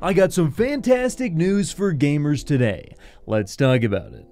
I got some fantastic news for gamers today. Let's talk about it.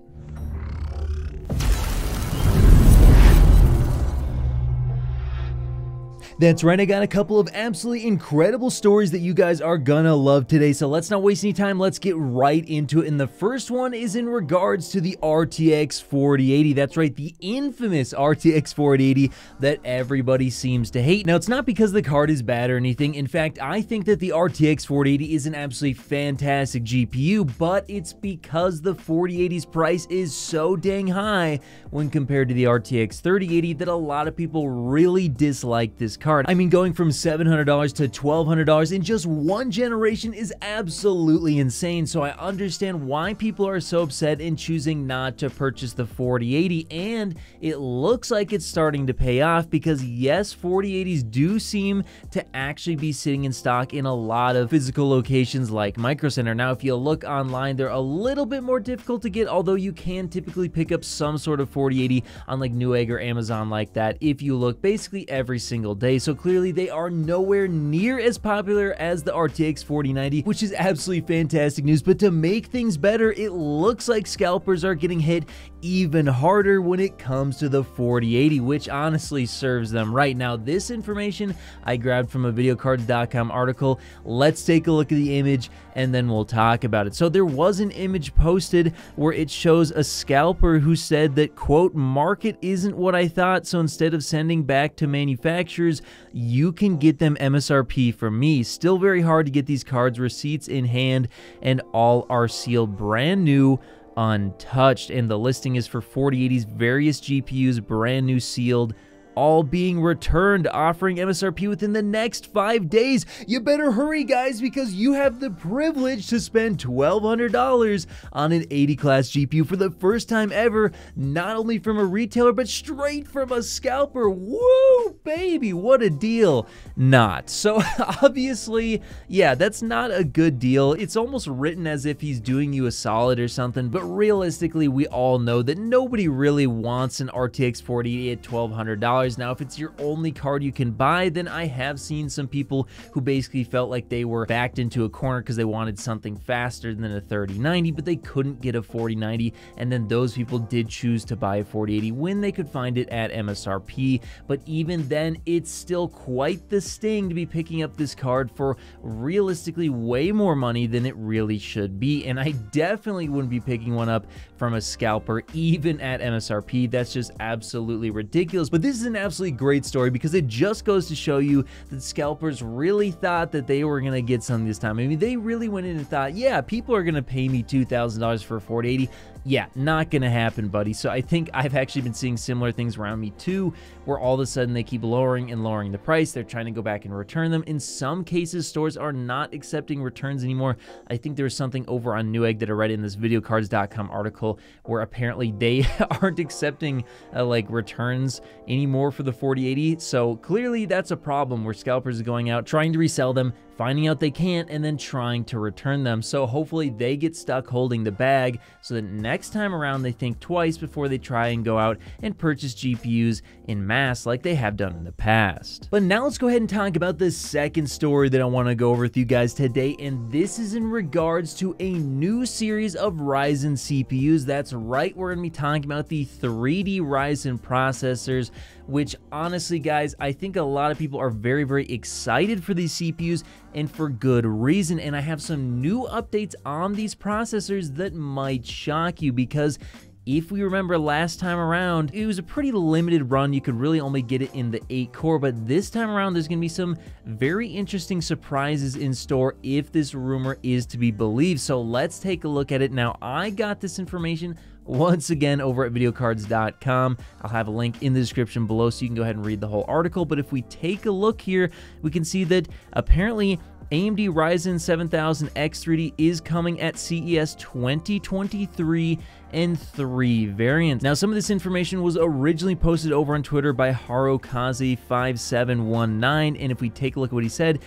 That's right, I got a couple of absolutely incredible stories that you guys are gonna love today, so let's not waste any time, let's get right into it. And the first one is in regards to the RTX 4080. That's right, the infamous RTX 4080 that everybody seems to hate. Now, it's not because the card is bad or anything. In fact, I think that the RTX 4080 is an absolutely fantastic GPU, but it's because the 4080's price is so dang high when compared to the RTX 3080 that a lot of people really dislike this card. I mean, going from $700 to $1,200 in just one generation is absolutely insane, so I understand why people are so upset in choosing not to purchase the 4080, and it looks like it's starting to pay off because, yes, 4080s do seem to actually be sitting in stock in a lot of physical locations like Micro Center. Now, if you look online, they're a little bit more difficult to get, although you can typically pick up some sort of 4080 on like Newegg or Amazon like that if you look basically every single day. So clearly they are nowhere near as popular as the RTX 4090, which is absolutely fantastic news. But to make things better, it looks like scalpers are getting hit even harder when it comes to the 4080, which honestly serves them right. Now, this information I grabbed from a videocard.com article. Let's take a look at the image and then we'll talk about it. So there was an image posted where it shows a scalper who said that, quote, market isn't what I thought, so instead of sending back to manufacturers, you can get them MSRP from me. Still very hard to get these cards, receipts in hand, and all are sealed brand new, untouched. And the listing is for 4080's various GPUs, brand new, sealed, all being returned, offering MSRP within the next 5 days. You better hurry, guys, because you have the privilege to spend $1,200 on an 80 class GPU for the first time ever, not only from a retailer, but straight from a scalper. Woo, baby, what a deal. Not. So obviously, yeah, that's not a good deal. It's almost written as if he's doing you a solid or something, but realistically, we all know that nobody really wants an RTX 4080 at $1,200. Now, if it's your only card you can buy, then I have seen some people who basically felt like they were backed into a corner because they wanted something faster than a 3090, but they couldn't get a 4090, and then those people did choose to buy a 4080 when they could find it at MSRP. But even then, it's still quite the sting to be picking up this card for realistically way more money than it really should be, and I definitely wouldn't be picking one up from a scalper even at MSRP. That's just absolutely ridiculous. But this is an absolutely great story because it just goes to show you that scalpers really thought that they were going to get something this time. I mean, they really went in and thought, yeah, people are going to pay me $2,000 for a 4080. Yeah, not going to happen, buddy. So I think I've actually been seeing similar things around me too, where all of a sudden they keep lowering and lowering the price. They're trying to go back and return them. In some cases, stores are not accepting returns anymore. I think there was something over on Newegg that I read in this videocards.com article where apparently they aren't accepting like returns anymore for the 4080. So clearly that's a problem where scalpers are going out, trying to resell them, finding out they can't, and then trying to return them. So hopefully they get stuck holding the bag so that next time around they think twice before they try and go out and purchase GPUs in mass like they have done in the past. But now let's go ahead and talk about the second story that I want to go over with you guys today, and this is in regards to a new series of Ryzen CPUs. That's right, we're going to be talking about the 3D Ryzen processors, which honestly, guys, I think a lot of people are very, very excited for these CPUs, and for good reason. And I have some new updates on these processors that might shock you, because if we remember last time around, it was a pretty limited run. You could really only get it in the 8-core, but this time around, there's going to be some very interesting surprises in store if this rumor is to be believed. So let's take a look at it. Now, I got this information once again over at videocards.com. I'll have a link in the description below so you can go ahead and read the whole article. But if we take a look here, we can see that apparently AMD Ryzen 7000X3D is coming at CES 2023 and 3 variants. Now, some of this information was originally posted over on Twitter by Harukaze5719, and if we take a look at what he said,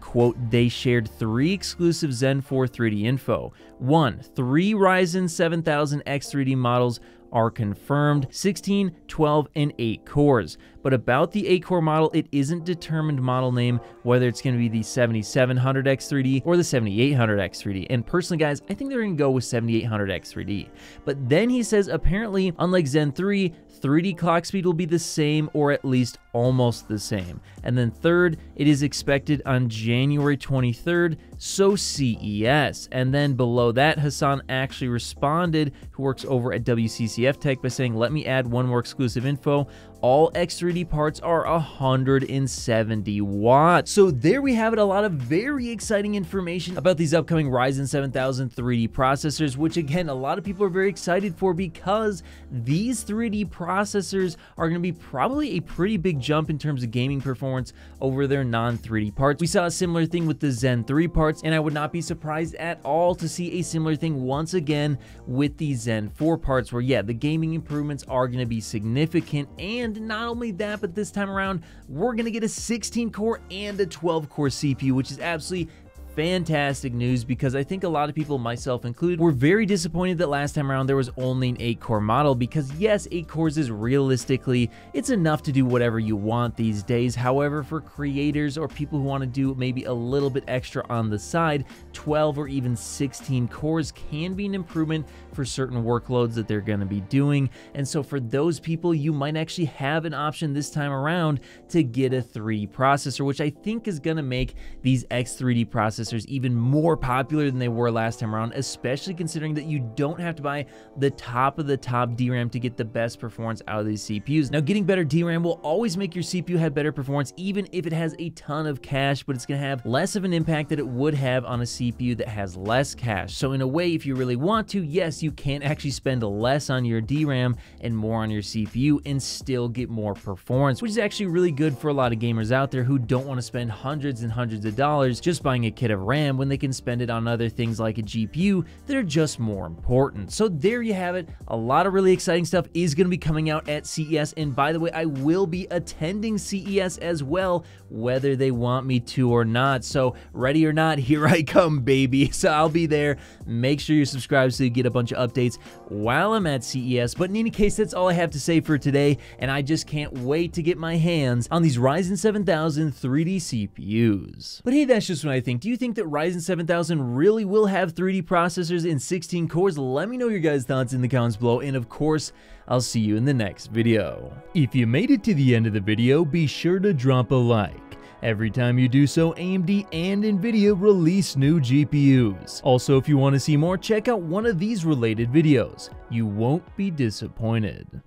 quote, they shared 3 exclusive Zen 4 3D info. 1, 3 Ryzen 7000X3D models are confirmed, 16, 12, and 8 cores. But about the 8-core model, it isn't determined model name, whether it's going to be the 7700X3D or the 7800X3D. And personally, guys, I think they're going to go with 7800X3D. But then he says, apparently, unlike Zen 3, 3D clock speed will be the same, or at least almost the same. And then third, it is expected on January 23rd, so CES. And then below that, Hassan actually responded, who works over at WCCF Tech, by saying, let me add one more exclusive info. All X3D parts are 170 watts. So there we have it, a lot of very exciting information about these upcoming Ryzen 7000 3D processors, which again, a lot of people are very excited for because these 3D processors are gonna be probably a pretty big jump in terms of gaming performance over their non-3D parts. We saw a similar thing with the Zen 3 parts, and I would not be surprised at all to see a similar thing once again with the Zen 4 parts, where yeah, the gaming improvements are gonna be significant. And not only that, but this time around, we're gonna get a 16-core and a 12-core CPU, which is absolutely fantastic news, because I think a lot of people, myself included, were very disappointed that last time around there was only an 8-core model, because yes, 8 cores is realistically, it's enough to do whatever you want these days. However, for creators or people who want to do maybe a little bit extra on the side, 12 or even 16 cores can be an improvement for certain workloads that they're going to be doing. And so for those people, you might actually have an option this time around to get a 3D processor, which I think is going to make these X3D processors even more popular than they were last time around, especially considering that you don't have to buy the top of the top DRAM to get the best performance out of these CPUs. Now, getting better DRAM will always make your CPU have better performance, even if it has a ton of cache, but it's going to have less of an impact that it would have on a CPU that has less cache. So in a way, if you really want to, yes, you can actually spend less on your DRAM and more on your CPU and still get more performance, which is actually really good for a lot of gamers out there who don't want to spend hundreds and hundreds of dollars just buying a kit of RAM when they can spend it on other things like a GPU that are just more important. So there you have it. A lot of really exciting stuff is going to be coming out at CES. And by the way, I will be attending CES as well, whether they want me to or not. So ready or not, here I come, baby. So I'll be there. Make sure you're subscribed so you get a bunch of updates while I'm at CES. But in any case, that's all I have to say for today. And I just can't wait to get my hands on these Ryzen 7000 3D CPUs. But hey, that's just what I think. Do you think that Ryzen 7000 really will have 3D processors in 16 cores? Let me know your guys' thoughts in the comments below, and of course, I'll see you in the next video. If you made it to the end of the video, be sure to drop a like. Every time you do so, AMD and NVIDIA release new GPUs. Also, if you want to see more, check out one of these related videos. You won't be disappointed.